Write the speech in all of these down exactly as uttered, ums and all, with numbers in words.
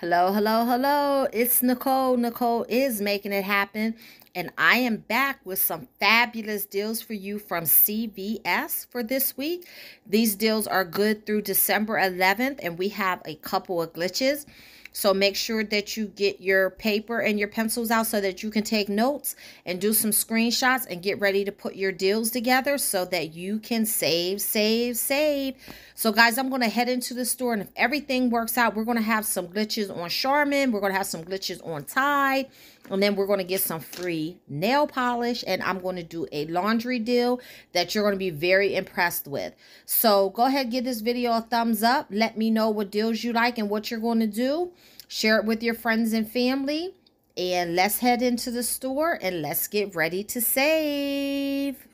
Hello, hello, hello. It's Nicole. Nicole is making it happen. And I am back with some fabulous deals for you from C V S for this week. These deals are good through December eleventh, and we have a couple of glitches. So make sure that you get your paper and your pencils out so that you can take notes and do some screenshots and get ready to put your deals together so that you can save, save, save. So guys, I'm going to head into the store, and if everything works out, we're going to have some glitches on Charmin. We're going to have some glitches on Tide. And then we're going to get some free nail polish, and I'm going to do a laundry deal that you're going to be very impressed with. So go ahead, give this video a thumbs up. Let me know what deals you like and what you're going to do. Share it with your friends and family. And let's head into the store and let's get ready to save.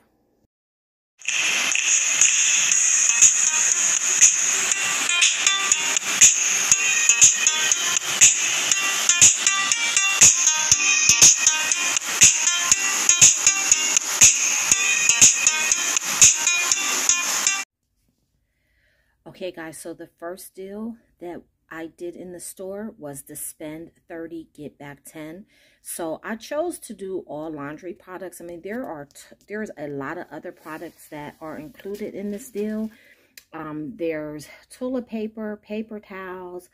Okay guys, so the first deal that I did in the store was the spend thirty, get back ten. So I chose to do all laundry products. I mean, there are t there's a lot of other products that are included in this deal. Um, there's toilet paper, paper towels,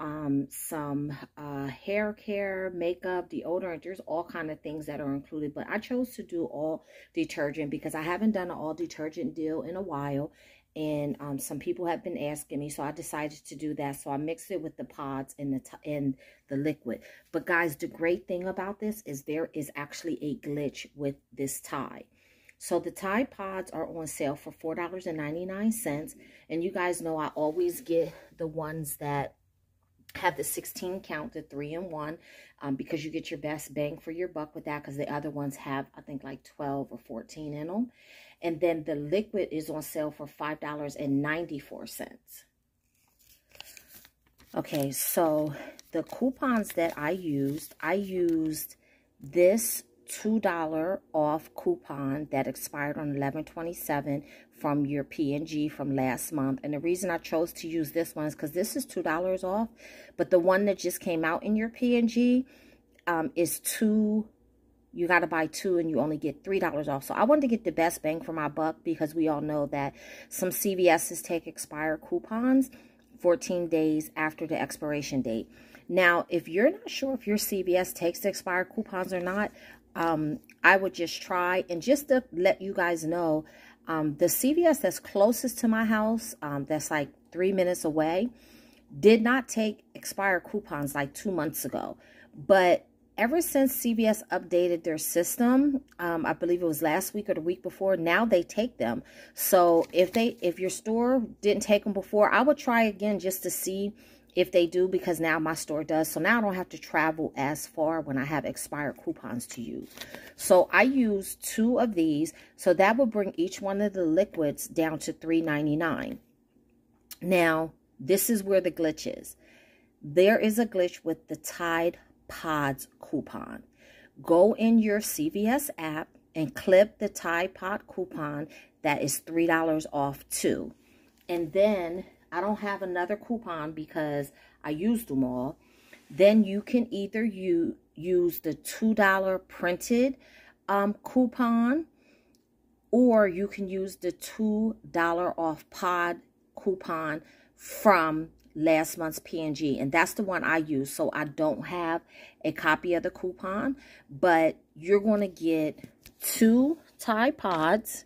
um, some uh, hair care, makeup, deodorant. There's all kind of things that are included, but I chose to do all detergent because I haven't done an all detergent deal in a while. And um, some people have been asking me, so I decided to do that. So I mixed it with the pods and the, t and the liquid. But guys, the great thing about this is there is actually a glitch with this Tide. So the Tide pods are on sale for four ninety-nine. And you guys know I always get the ones that have the sixteen count, the three in one, um, because you get your best bang for your buck with that, because the other ones have, I think, like twelve or fourteen in them. And then the liquid is on sale for five ninety-four. Okay, so the coupons that I used, I used this two dollar off coupon that expired on eleven twenty-seven from your P and G from last month. And the reason I chose to use this one is because this is two dollars off, but the one that just came out in your P and G um, is two. You got to buy two and you only get three dollars off. So I wanted to get the best bang for my buck because we all know that some C V S's take expired coupons fourteen days after the expiration date. Now, if you're not sure if your C V S takes the expired coupons or not, um, I would just try. And just to let you guys know, um, the C V S that's closest to my house, um, that's like three minutes away, did not take expired coupons like two months ago. But ever since C V S updated their system, um, I believe it was last week or the week before, now they take them. So if they, if your store didn't take them before, I would try again just to see if they do, because now my store does. So now I don't have to travel as far when I have expired coupons to use. So I used two of these. So that would bring each one of the liquids down to three ninety-nine. Now, this is where the glitch is. There is a glitch with the Tide Pods coupon. Go in your C V S app and clip the Tide Pod coupon that is three dollars off too. And then I don't have another coupon because I used them all. Then you can either you use the two dollar printed um, coupon, or you can use the two dollar off pod coupon from last month's P and G, and that's the one I use. So I don't have a copy of the coupon, but you're going to get two Tide Pods,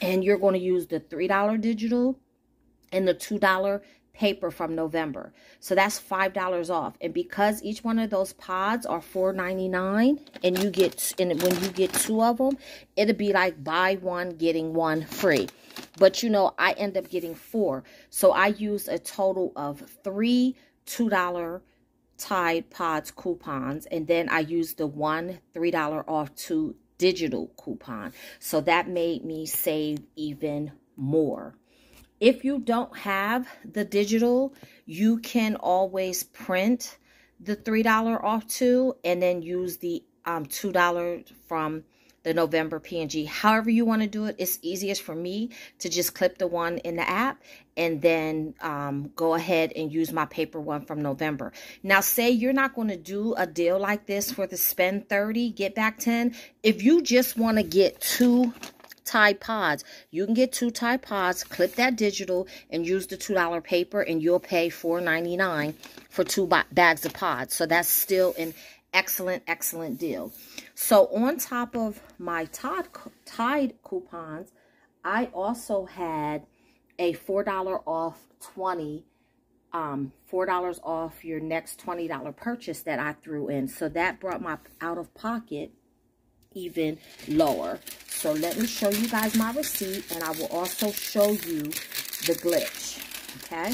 and you're going to use the three dollar digital and the two dollar paper from November. So that's five dollars off. And because each one of those pods are four ninety-nine, and you get, and when you get two of them, it'll be like buy one, getting one free. But you know, I end up getting four. So I used a total of three two dollar Tide Pods coupons. And then I used the one three dollar off two digital coupon. So that made me save even more. If you don't have the digital, you can always print the three dollar off two and then use the um, two dollar from the November P and G. However you want to do it, it's easiest for me to just clip the one in the app and then um, go ahead and use my paper one from November. Now, say you're not going to do a deal like this for the spend thirty, get back ten. If you just want to get two Tide Pods, you can get two Tide Pods, clip that digital, and use the two dollar paper, and you'll pay four ninety-nine for two bags of pods. So that's still an excellent, excellent deal. So on top of my Tide, Tide coupons, I also had a four dollars off twenty, um, four dollars off your next twenty dollar purchase that I threw in. So that brought my out-of-pocket even lower. So let me show you guys my receipt, and I will also show you the glitch, okay?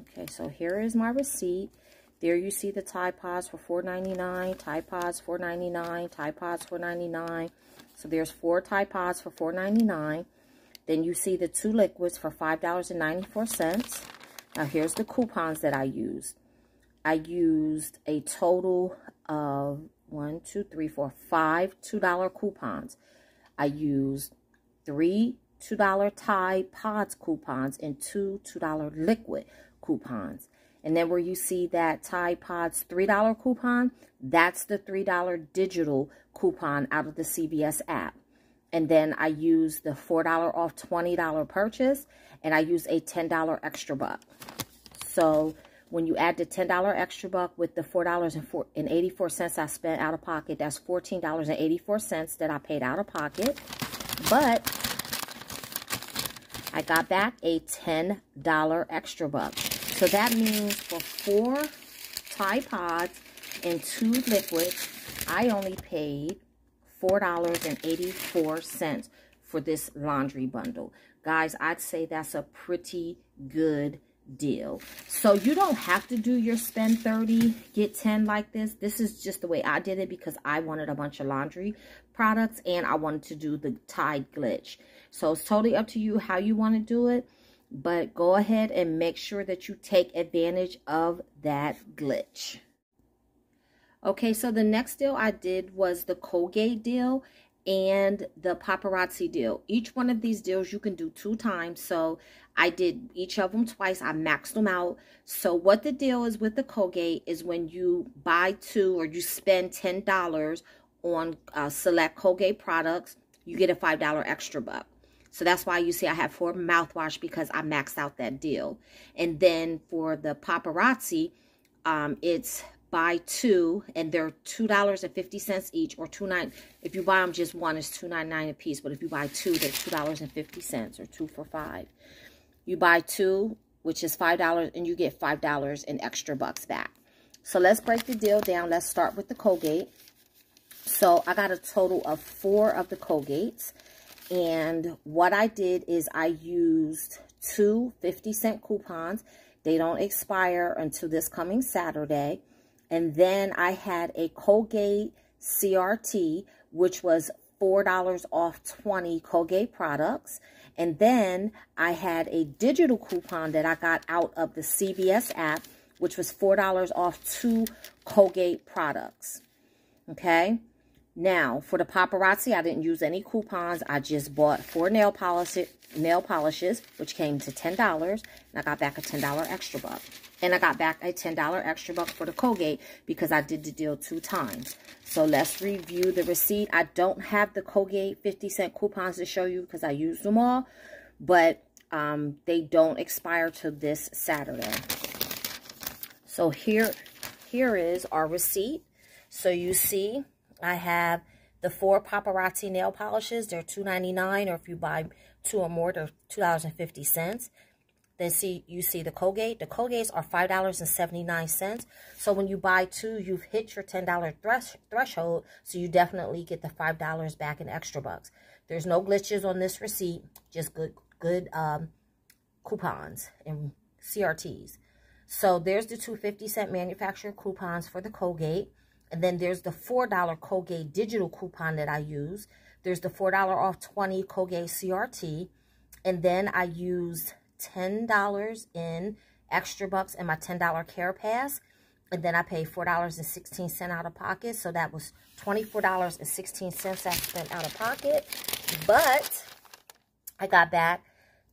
Okay, so here is my receipt. There you see the Tide Pods for four ninety-nine, Tide Pods four ninety-nine, Tide Pods four ninety-nine. So there's four Tide Pods for four ninety-nine. Then you see the two liquids for five ninety-four. Now here's the coupons that I used. I used a total of one, two, three, four, five two dollar coupons. I used three two dollar Tide Pods coupons and two two dollar liquid coupons. And then where you see that Tide Pods three dollar coupon, that's the three dollar digital coupon out of the C V S app. And then I used the four dollar off twenty dollar purchase, and I used a ten dollar extra buck. So when you add the ten dollar extra buck with the four dollars and eighty-four cents I spent out of pocket, that's fourteen dollars and eighty-four cents that I paid out of pocket. But I got back a ten dollar extra buck. So that means for four Tide Pods and two liquids, I only paid four dollars and eighty-four cents for this laundry bundle. Guys, I'd say that's a pretty good deal. So you don't have to do your spend thirty, get ten like this. This is just the way I did it because I wanted a bunch of laundry products and I wanted to do the Tide glitch. So it's totally up to you how you want to do it, but go ahead and make sure that you take advantage of that glitch. Okay, so the next deal I did was the Colgate deal and the paparazzi deal. Each one of these deals you can do two times, so I did each of them twice. I maxed them out. So what the deal is with the Colgate is when you buy two or you spend ten dollars on uh, select Colgate products, you get a five dollar extra buck. So that's why you see I have four mouthwash because I maxed out that deal. And then for the paparazzi, um, it's buy two, and they're two dollars and fifty cents each, or two ninety-nine. If you buy them just one, it's two ninety-nine a piece, but if you buy two, they're two dollars and fifty cents, or two for five. You buy two, which is five dollars, and you get five dollars in extra bucks back. So let's break the deal down. Let's start with the Colgate. So I got a total of four of the Colgates, and what I did is I used two fifty cent coupons. They don't expire until this coming Saturday. And then I had a Colgate C R T, which was four dollars off twenty Colgate products. And then I had a digital coupon that I got out of the C V S app, which was four dollars off two Colgate products. Okay. Now, for the paparazzi, I didn't use any coupons. I just bought four nail polish, nail polishes, which came to ten dollars, and I got back a ten dollar extra buck. And I got back a ten dollar extra buck for the Colgate because I did the deal two times. So let's review the receipt. I don't have the Colgate fifty cent coupons to show you because I used them all, but um, they don't expire till this Saturday. So here, here is our receipt. So you see I have the four paparazzi nail polishes. They're two ninety-nine, or if you buy two or more, they're two dollars and fifty cents. Then see, you see the Colgate. The Colgates are five dollars and seventy-nine cents. So when you buy two, you've hit your ten dollar thresh, threshold, so you definitely get the five dollars back in extra bucks. There's no glitches on this receipt, just good, good um, coupons and C R Ts. So there's the two fifty cent manufacturer coupons for the Colgate. And then there's the four dollar Colgate digital coupon that I use. There's the four dollar off twenty Colgate C R T. And then I used ten dollars in extra bucks in my ten dollar care pass. and then I paid four dollars and sixteen cents out of pocket. So that was twenty-four dollars and sixteen cents I spent out of pocket. But I got back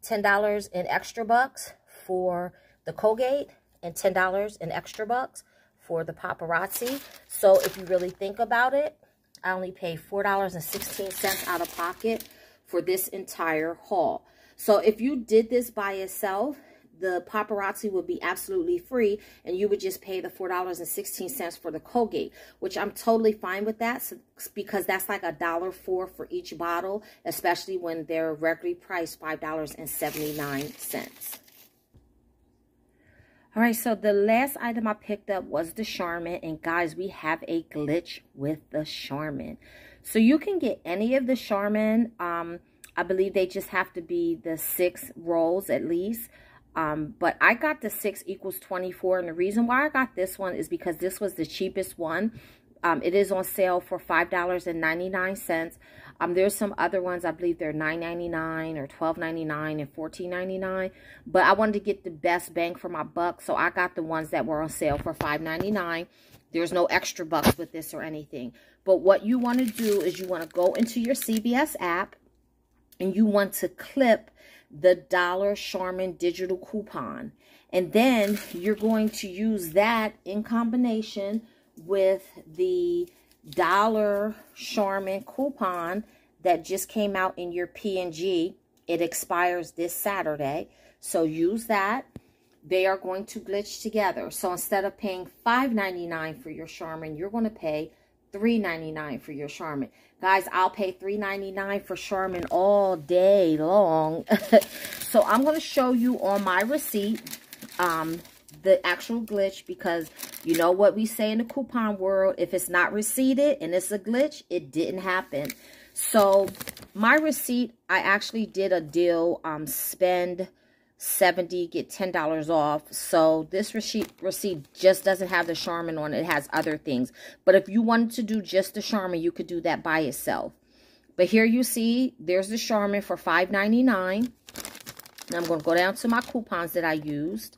ten dollars in extra bucks for the Colgate and ten dollars in extra bucks for the paparazzi. So if you really think about it, I only paid four dollars and sixteen cents out of pocket for this entire haul. So if you did this by yourself, the paparazzi would be absolutely free, and you would just pay the four dollars and sixteen cents for the Colgate, which I'm totally fine with that, so, because that's like a dollar four for each bottle, especially when they're regularly priced five dollars and seventy-nine cents. All right, so the last item I picked up was the Charmin, and guys, we have a glitch with the Charmin. So you can get any of the Charmin. Um, I believe they just have to be the six rolls at least. Um, but I got the six equals twenty-four, and the reason why I got this one is because this was the cheapest one. Um, it is on sale for five dollars and ninety-nine cents. Um, there's some other ones, I believe they're nine ninety-nine or twelve ninety-nine and fourteen ninety-nine. But I wanted to get the best bang for my buck, so I got the ones that were on sale for five ninety-nine. There's no extra bucks with this or anything. But what you want to do is you want to go into your C V S app, and you want to clip the dollar Charmin digital coupon, and then you're going to use that in combination with the dollar Charmin coupon that just came out in your P and G. It expires this Saturday, so use that. They are going to glitch together, so instead of paying five ninety-nine for your Charmin, you're going to pay three ninety-nine for your Charmin. Guys, I'll pay three ninety-nine for Charmin all day long. So I'm going to show you on my receipt um, the actual glitch, because you know what we say in the coupon world, if it's not receipted and it's a glitch, it didn't happen. So my receipt, I actually did a deal, um, spend seventy, get ten dollars off. So this receipt receipt just doesn't have the Charmin on it. It has other things. But if you wanted to do just the Charmin, you could do that by itself. But here you see, there's the Charmin for five ninety-nine. And I'm going to go down to my coupons that I used.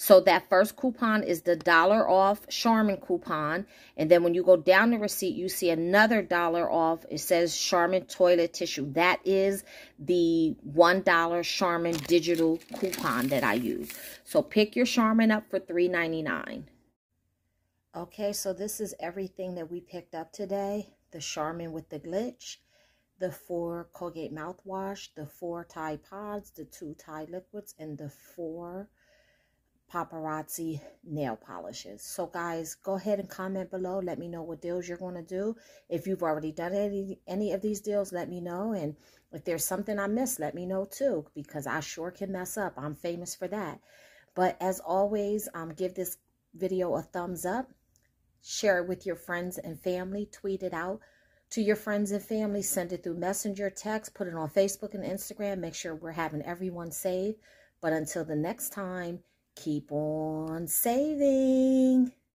So that first coupon is the dollar off Charmin coupon. And then when you go down the receipt, you see another dollar off. It says Charmin toilet tissue. That is the one dollar Charmin digital coupon that I use. So pick your Charmin up for three ninety-nine. Okay, so this is everything that we picked up today. The Charmin with the glitch, the four Colgate mouthwash, the four Tide Pods, the two Tide liquids, and the four paparazzi nail polishes. So guys, go ahead and comment below. Let me know what deals you're going to do. If you've already done any any of these deals, let me know. And if there's something I missed, let me know too, because I sure can mess up. I'm famous for that. But as always, um give this video a thumbs up, share it with your friends and family, tweet it out to your friends and family, send it through Messenger, text, put it on Facebook and Instagram. Make sure we're having everyone saved. But until the next time, keep on saving.